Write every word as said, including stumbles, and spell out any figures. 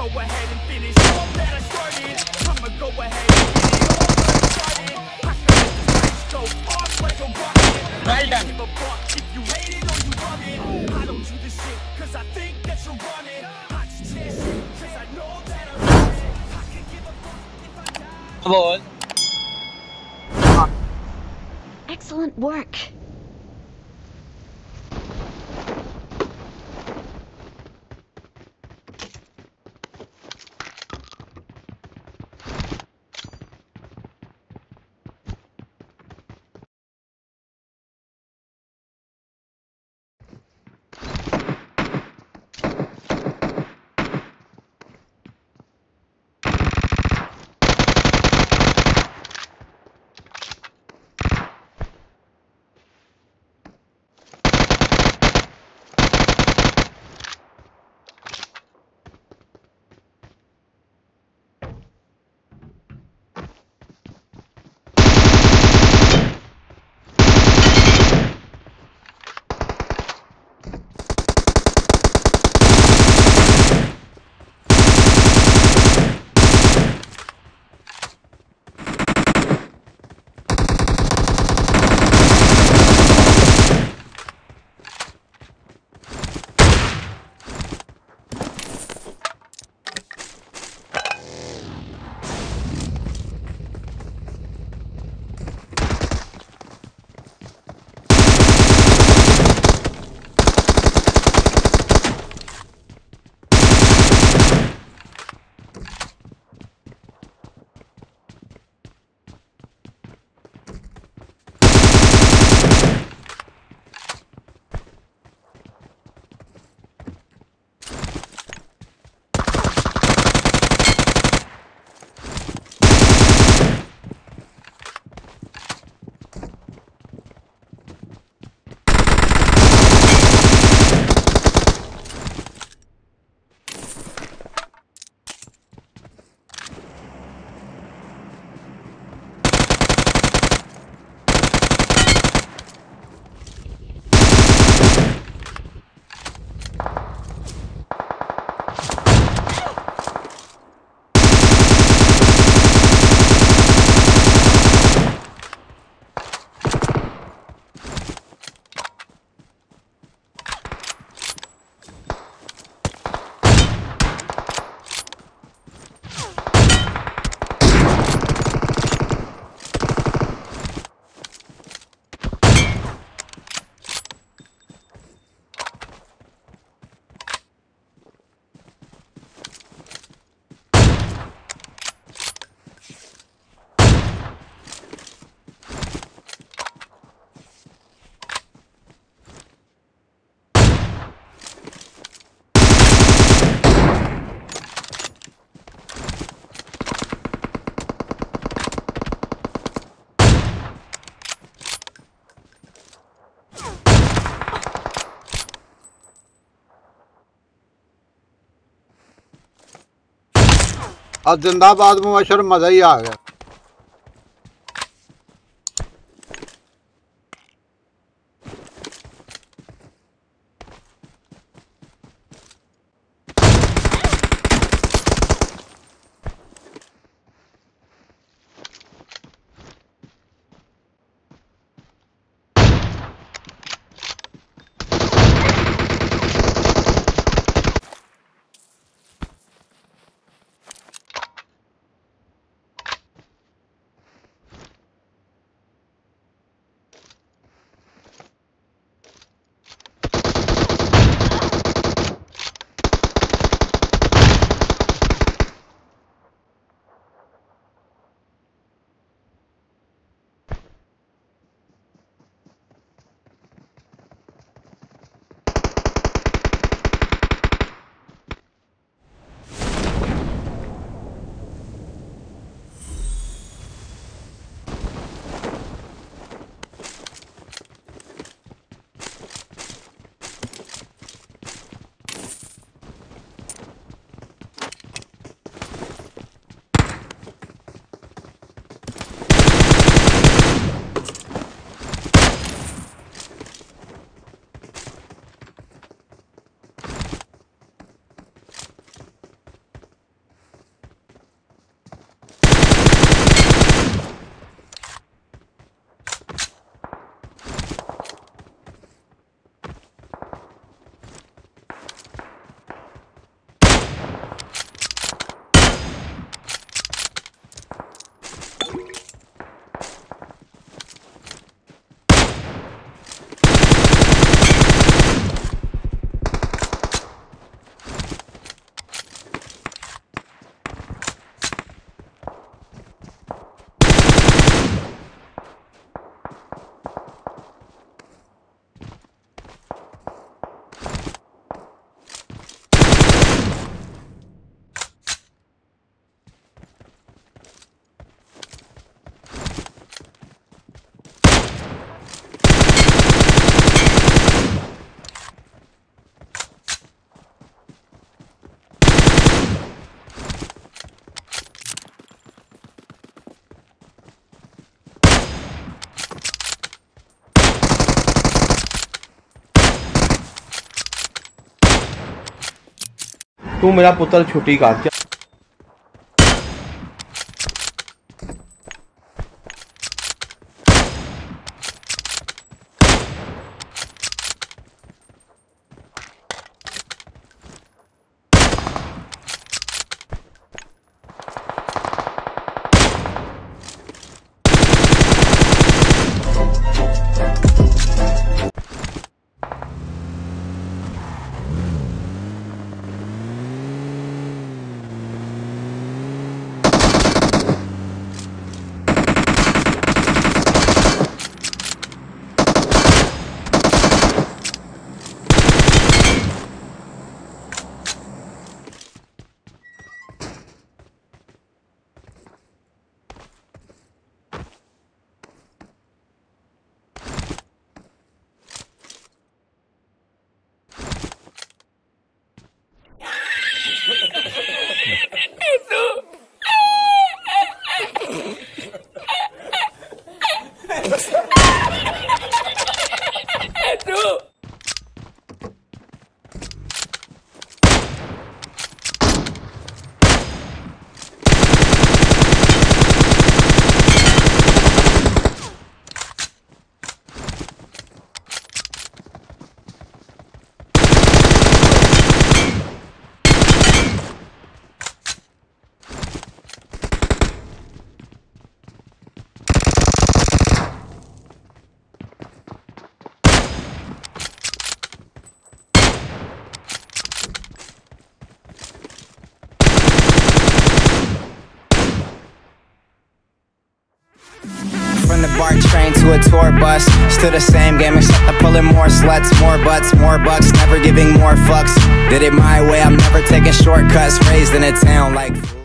go ahead and finish all that I started. I'ma go ahead and finish all that I started. I can let this bitch go off like a rocket. I don't give a fuck if you hate it or you love it. I don't do this shit cause I think that you're running. I just tear shit cause I know that I'm running. I can give a fuck if I die. Excellent work. अब जिंदाबाद मुबशर मजा ही आ गया। तू मेरा पुत्र छुट्टी का From the BART train to a tour bus, still the same game except I'm pulling more sluts, more butts, more bucks, never giving more fucks. Did it my way, I'm never taking shortcuts, raised in a town like